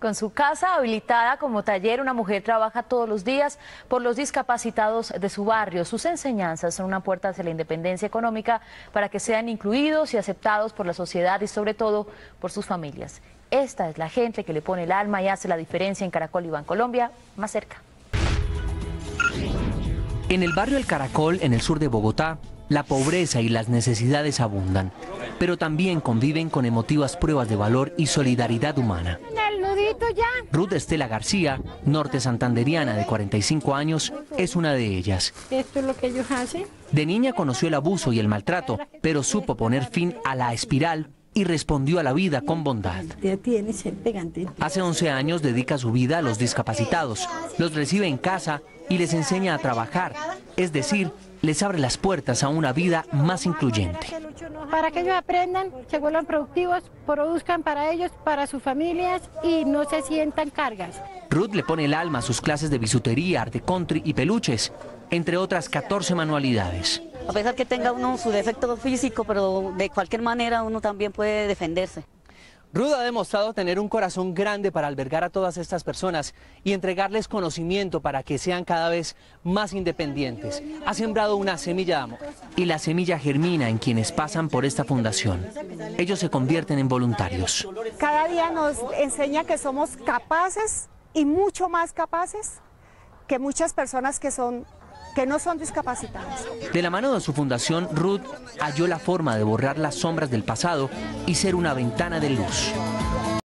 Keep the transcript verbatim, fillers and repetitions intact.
Con su casa habilitada como taller, una mujer trabaja todos los días por los discapacitados de su barrio. Sus enseñanzas son una puerta hacia la independencia económica para que sean incluidos y aceptados por la sociedad y sobre todo por sus familias. Esta es la gente que le pone el alma y hace la diferencia en Caracol y Bancolombia, más cerca. En el barrio El Caracol, en el sur de Bogotá, la pobreza y las necesidades abundan, pero también conviven con emotivas pruebas de valor y solidaridad humana. Ruth Estela García, norte santanderiana de cuarenta y cinco años, es una de ellas. Esto es lo que ellos hacen. De niña conoció el abuso y el maltrato, pero supo poner fin a la espiral y respondió a la vida con bondad. Hace once años dedica su vida a los discapacitados, los recibe en casa y les enseña a trabajar, es decir, les abre las puertas a una vida más incluyente. Para que ellos aprendan, se vuelvan productivos, produzcan para ellos, para sus familias y no se sientan cargas. Ruth le pone el alma a sus clases de bisutería, arte country y peluches, entre otras catorce manualidades. A pesar que tenga uno su defecto físico, pero de cualquier manera uno también puede defenderse. Ruth ha demostrado tener un corazón grande para albergar a todas estas personas y entregarles conocimiento para que sean cada vez más independientes. Ha sembrado una semilla de amor. Y la semilla germina en quienes pasan por esta fundación. Ellos se convierten en voluntarios. Cada día nos enseña que somos capaces y mucho más capaces que muchas personas que son que no son discapacitadas. De la mano de su fundación, Ruth halló la forma de borrar las sombras del pasado y ser una ventana de luz.